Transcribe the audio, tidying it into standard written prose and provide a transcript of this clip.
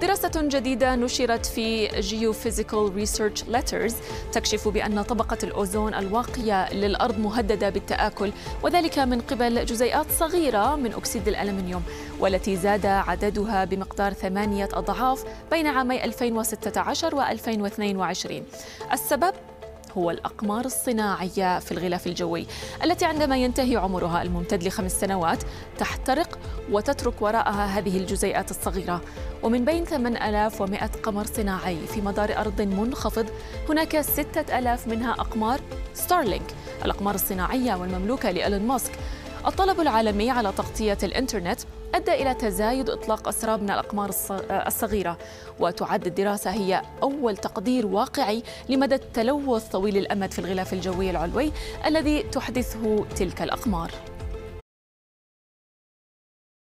دراسة جديدة نشرت في Geophysical Research Letters تكشف بأن طبقة الأوزون الواقية للأرض مهددة بالتآكل، وذلك من قبل جزيئات صغيرة من أكسيد الألمنيوم، والتي زاد عددها بمقدار 8 أضعاف بين عامي 2016 و2022. السبب؟ هو الأقمار الصناعية في الغلاف الجوي التي عندما ينتهي عمرها الممتد ل5 سنوات تحترق وتترك وراءها هذه الجزيئات الصغيرة. ومن بين 8100 قمر صناعي في مدار أرض منخفض هناك 6000 منها أقمار ستارلينك، الأقمار الصناعية والمملوكة لإيلون ماسك. الطلب العالمي على تغطية الإنترنت أدى إلى تزايد إطلاق أسراب من الأقمار الصغيرة، وتعد الدراسة هي أول تقدير واقعي لمدى التلوث طويل الأمد في الغلاف الجوي العلوي الذي تحدثه تلك الأقمار.